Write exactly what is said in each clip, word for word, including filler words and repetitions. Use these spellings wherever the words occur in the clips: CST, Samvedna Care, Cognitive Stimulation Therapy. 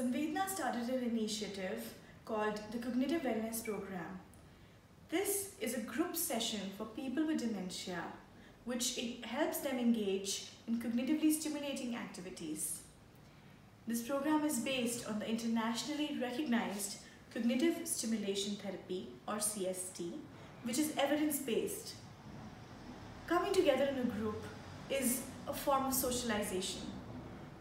Samvedna started an initiative called the Cognitive Wellness Programme. This is a group session for people with dementia, which it helps them engage in cognitively stimulating activities. This program is based on the internationally recognized Cognitive Stimulation Therapy, or C S T, which is evidence-based. Coming together in a group is a form of socialization.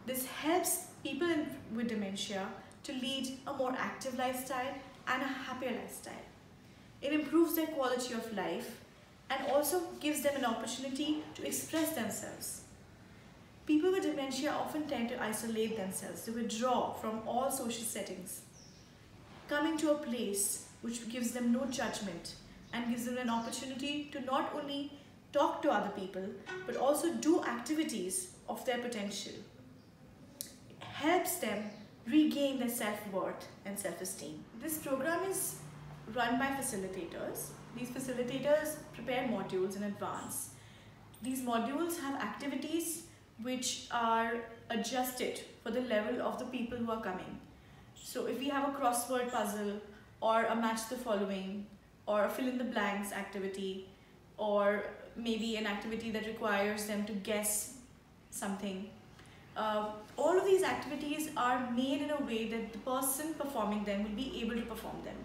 This helps people with dementia to lead a more active lifestyle and a happier lifestyle. It improves their quality of life and also gives them an opportunity to express themselves. People with dementia often tend to isolate themselves, to withdraw from all social settings. Coming to a place which gives them no judgment and gives them an opportunity to not only talk to other people, but also do activities of their potential, it helps them regain their self-worth and self-esteem. This program is run by facilitators. These facilitators prepare modules in advance. These modules have activities which are adjusted for the level of the people who are coming. So if we have a crossword puzzle or a match the following or a fill in the blanks activity, or maybe an activity that requires them to guess something, uh, all of these activities are made in a way that the person performing them will be able to perform them.